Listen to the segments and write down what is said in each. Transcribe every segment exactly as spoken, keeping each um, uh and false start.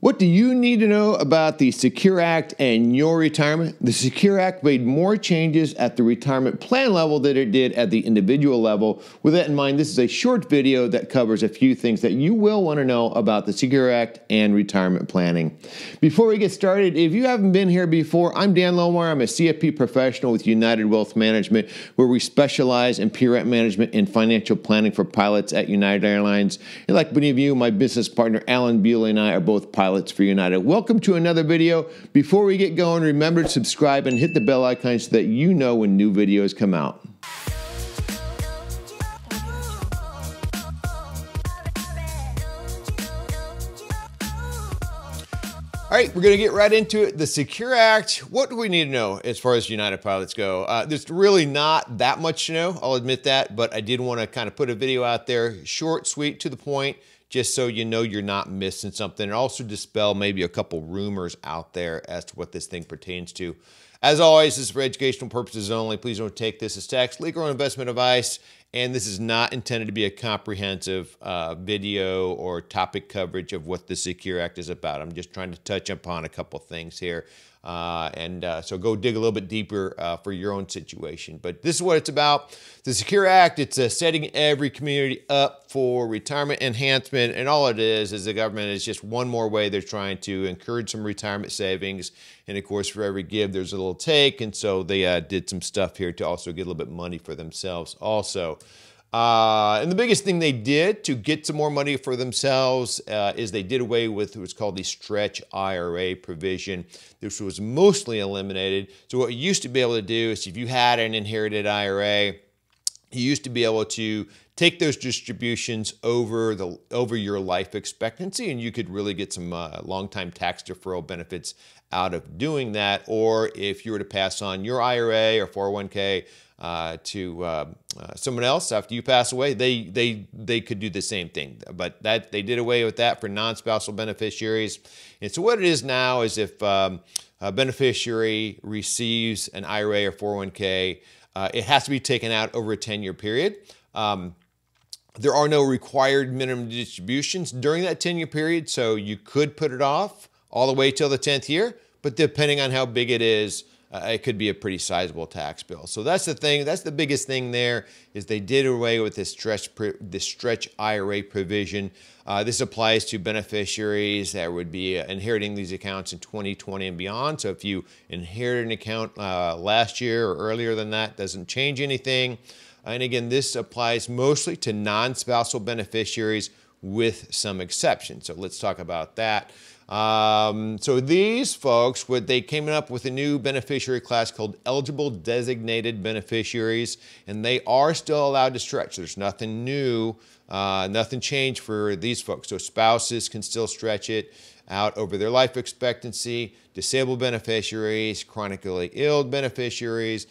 What do you need to know about the SECURE Act and your retirement? The SECURE Act made more changes at the retirement plan level than it did at the individual level. With that in mind, this is a short video that covers a few things that you will want to know about the SECURE Act and retirement planning. Before we get started, if you haven't been here before, I'm Dan Lohmar. I'm a C F P professional with United Wealth Management, where we specialize in P R A P management and financial planning for pilots at United Airlines. And like many of you, my business partner Alan Beal and I are both pilots for United. Welcome to another video. Before we get going, remember to subscribe and hit the bell icon so that you know when new videos come out. All right, we're going to get right into it. The SECURE Act. What do we need to know as far as United pilots go? Uh, there's really not that much to know. I'll admit that, but I did want to kind of put a video out there, short, sweet, to the point, just so you know you're not missing something, and also dispel maybe a couple rumors out there as to what this thing pertains to. As always, this is for educational purposes only. Please don't take this as tax, legal, or investment advice, and this is not intended to be a comprehensive uh, video or topic coverage of what the SECURE Act is about. I'm just trying to touch upon a couple things here, uh, and uh, so go dig a little bit deeper uh, for your own situation. But this is what it's about. The SECURE Act, it's uh, setting every community up for retirement enhancement, and all it is is the government is just one more way they're trying to encourage some retirement savings, and of course for every give there's a little take, and so they uh, did some stuff here to also get a little bit of money for themselves also. Uh, and the biggest thing they did to get some more money for themselves uh, is they did away with what's called the stretch I R A provision. This was mostly eliminated. So what you used to be able to do is if you had an inherited I R A, you used to be able to take those distributions over the over your life expectancy, and you could really get some uh, long-time tax deferral benefits out of doing that. Or if you were to pass on your I R A or four oh one K uh, to uh, uh, someone else after you pass away, they they they could do the same thing. But that they did away with that for non-spousal beneficiaries. And so what it is now is if um, a beneficiary receives an I R A or four oh one K. Uh, it has to be taken out over a ten-year period. Um, there are no required minimum distributions during that ten-year period, so you could put it off all the way till the tenth year, but depending on how big it is, uh, it could be a pretty sizable tax bill. So that's the thing, that's the biggest thing there, is they did away with this stretch, this stretch I R A provision. Uh, this applies to beneficiaries that would be inheriting these accounts in twenty twenty and beyond. So if you inherited an account uh, last year or earlier than that, doesn't change anything. And again, this applies mostly to non-spousal beneficiaries with some exceptions. So let's talk about that. Um, so these folks, what they came up with a new beneficiary class called eligible designated beneficiaries, and they are still allowed to stretch. There's nothing new, uh, nothing changed for these folks. So spouses can still stretch it out over their life expectancy, disabled beneficiaries, chronically ill beneficiaries,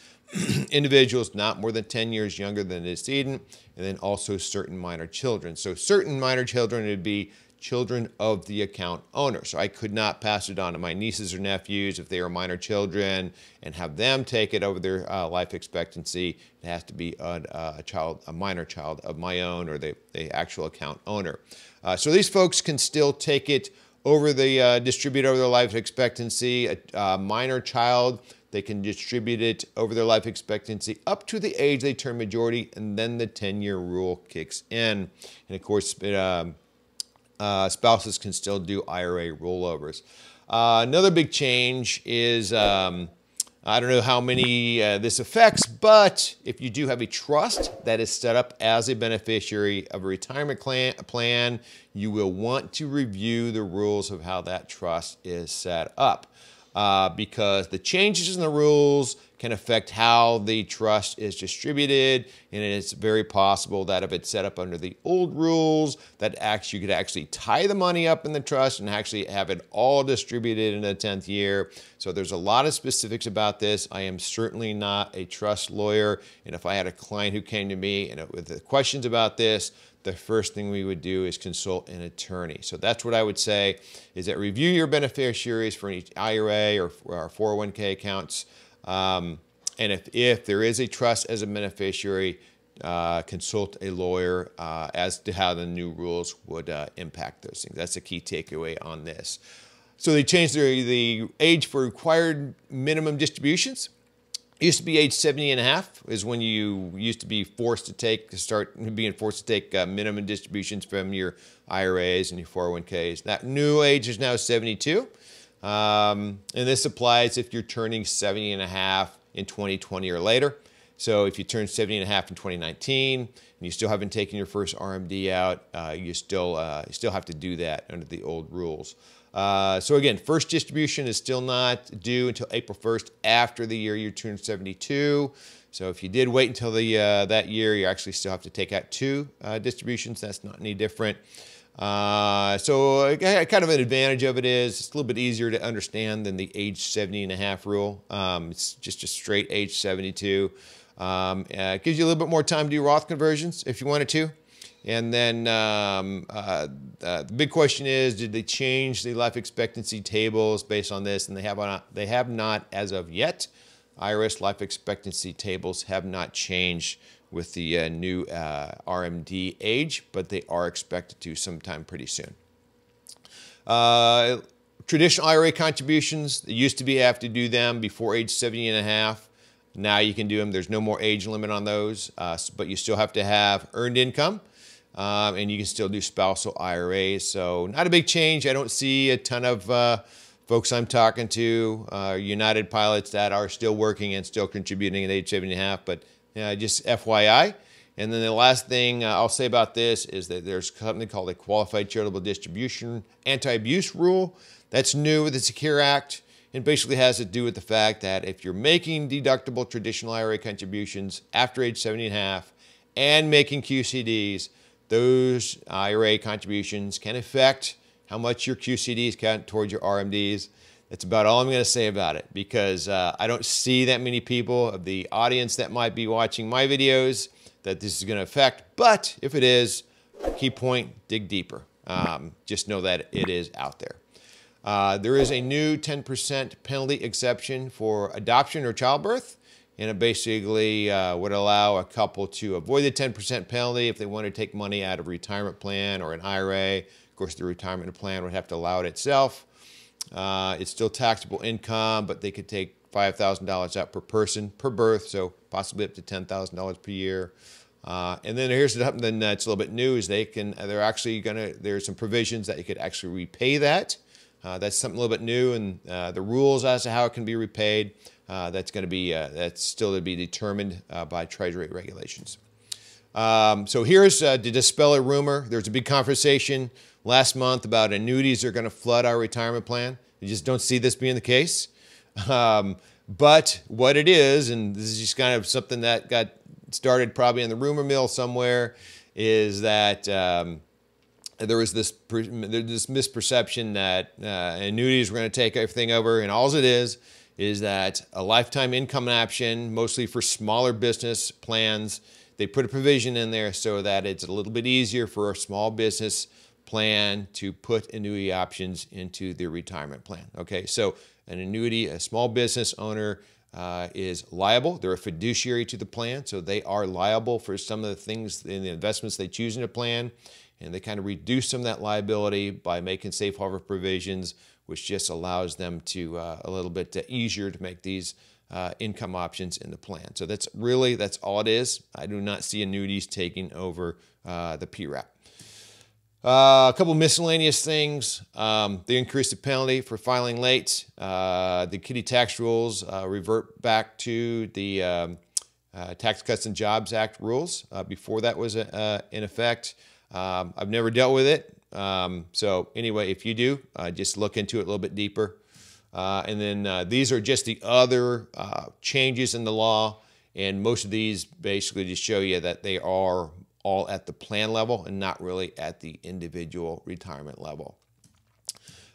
individuals not more than ten years younger than the decedent, and then also certain minor children. So certain minor children would be children of the account owner. So I could not pass it on to my nieces or nephews if they are minor children and have them take it over their uh, life expectancy. It has to be a, a child, a minor child of my own or the, the actual account owner. Uh, so these folks can still take it over the, uh, distribute over their life expectancy. A, a minor child, they can distribute it over their life expectancy up to the age they turn majority, and then the ten-year rule kicks in. And of course, it, um, Uh, spouses can still do I R A rollovers. Uh, another big change is, um, I don't know how many uh, this affects, but if you do have a trust that is set up as a beneficiary of a retirement plan, you will want to review the rules of how that trust is set up, uh, because the changes in the rules can affect how the trust is distributed, and it's very possible that if it's set up under the old rules, that actually you could actually tie the money up in the trust and actually have it all distributed in the tenth year. So there's a lot of specifics about this. I am certainly not a trust lawyer, and if I had a client who came to me and with questions about this, the first thing we would do is consult an attorney. So that's what I would say, is that review your beneficiaries for each I R A or, or four oh one K accounts. Um, and if, if there is a trust as a beneficiary, uh, consult a lawyer uh, as to how the new rules would uh, impact those things. That's a key takeaway on this. So they changed the, the age for required minimum distributions. It used to be age seventy and a half is when you used to be forced to take, to start being forced to take uh, minimum distributions from your I R As and your four oh one Ks. That new age is now seventy-two. Um, and this applies if you're turning seventy and a half in twenty twenty or later. So if you turn seventy and a half in twenty nineteen and you still haven't taken your first R M D out, uh, you still uh, you still have to do that under the old rules. Uh, so again, first distribution is still not due until April first after the year you turn seventy-two. So if you did wait until the uh, that year, you actually still have to take out two uh, distributions. That's not any different. Uh, so uh, kind of an advantage of it is it's a little bit easier to understand than the age seventy and a half rule. Um, it's just a straight age seventy-two. Um, uh, it gives you a little bit more time to do Roth conversions if you wanted to. And then um, uh, uh, the big question is, did they change the life expectancy tables based on this? And they have not, they have not as of yet. I R S life expectancy tables have not changed with the uh, new uh, R M D age, but they are expected to sometime pretty soon. Uh, traditional I R A contributions, it used to be you have to do them before age seventy and a half. Now you can do them. There's no more age limit on those, uh, but you still have to have earned income, um, and you can still do spousal I R As. So not a big change. I don't see a ton of uh, folks I'm talking to, uh, United pilots that are still working and still contributing at age seventy and a half, but Uh, just F Y I. And then the last thing uh, I'll say about this is that there's something called a Qualified Charitable Distribution Anti-Abuse Rule. That's new with the SECURE Act, and basically has to do with the fact that if you're making deductible traditional I R A contributions after age seventy and a half and making Q C Ds, those I R A contributions can affect how much your Q C Ds count towards your R M Ds. That's about all I'm going to say about it, because uh, I don't see that many people of the audience that might be watching my videos that this is going to affect. But if it is, key point, dig deeper. Um, just know that it is out there. Uh, there is a new ten percent penalty exception for adoption or childbirth. And it basically uh, would allow a couple to avoid the ten percent penalty if they want to take money out of a retirement plan or an I R A. Of course, the retirement plan would have to allow it itself. Uh, it's still taxable income, but they could take five thousand dollars out per person per birth, so possibly up to ten thousand dollars per year. Uh, and then here's something that's a little bit new: is they can they're actually gonna there's some provisions that you could actually repay that. Uh, that's something a little bit new, and uh, the rules as to how it can be repaid, uh, that's going to be uh, that's still to be determined uh, by Treasury regulations. Um, so here's uh, to dispel a rumor. There's a big conversation last month about annuities are going to flood our retirement plan. You just don't see this being the case. Um, but what it is, and this is just kind of something that got started probably in the rumor mill somewhere, is that um, there was this, per this misperception that uh, annuities were going to take everything over. And all it is is that a lifetime income option, mostly for smaller business plans, they put a provision in there so that it's a little bit easier for a small business plan to put annuity options into their retirement plan. Okay, so an annuity, a small business owner uh, is liable. They're a fiduciary to the plan, so they are liable for some of the things in the investments they choose in a plan, and they kind of reduce some of that liability by making safe harbor provisions, which just allows them to uh, a little bit easier to make these uh, income options in the plan. So that's really, that's all it is. I do not see annuities taking over uh, the P RAP. Uh, a couple miscellaneous things. Um, they increased the penalty for filing late. Uh, the kitty tax rules uh, revert back to the um, uh, Tax Cuts and Jobs Act rules. Uh, before that was uh, in effect. Um, I've never dealt with it. Um, so anyway, if you do, uh, just look into it a little bit deeper. Uh, and then uh, these are just the other uh, changes in the law. And most of these basically just show you that they are all at the plan level and not really at the individual retirement level.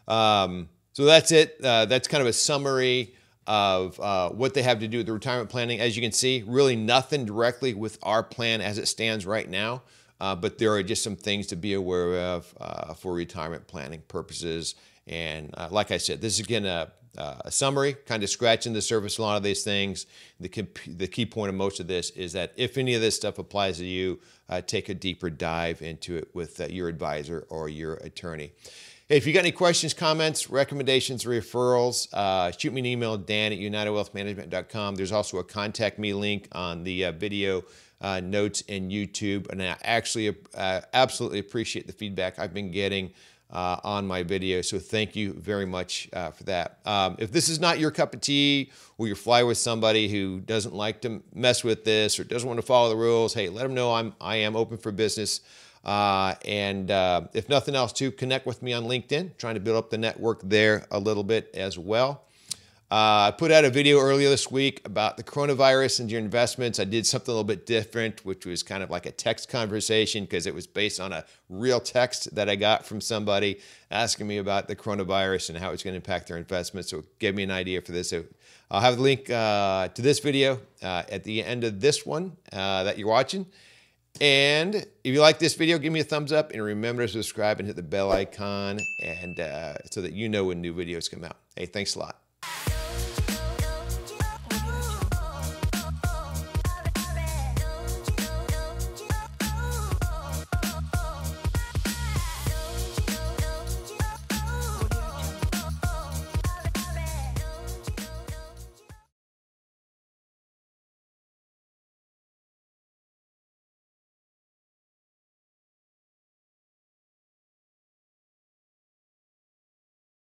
Um, so that's it. Uh, that's kind of a summary of uh, what they have to do with the retirement planning. As you can see, really nothing directly with our plan as it stands right now, uh, but there are just some things to be aware of uh, for retirement planning purposes. And uh, like I said, this is again a uh, a summary, kind of scratching the surface, a lot of these things. The, the key point of most of this is that if any of this stuff applies to you, uh, take a deeper dive into it with uh, your advisor or your attorney. If you got any questions, comments, recommendations, referrals, uh, shoot me an email, Dan at United Wealth Management dot com. There's also a contact me link on the uh, video uh, notes in YouTube. And I actually uh, absolutely appreciate the feedback I've been getting uh, on my video. So thank you very much uh, for that. Um, if this is not your cup of tea, or you fly with somebody who doesn't like to mess with this or doesn't want to follow the rules, hey, let them know I'm, I am open for business. Uh, and uh, if nothing else, too, connect with me on LinkedIn, trying to build up the network there a little bit as well. Uh, I put out a video earlier this week about the coronavirus and your investments. I did something a little bit different, which was kind of like a text conversation because it was based on a real text that I got from somebody asking me about the coronavirus and how it's going to impact their investments. So it gave me an idea for this. So I'll have the link uh, to this video uh, at the end of this one uh, that you're watching. And if you like this video, give me a thumbs up and remember to subscribe and hit the bell icon and uh, so that you know when new videos come out. Hey, thanks a lot.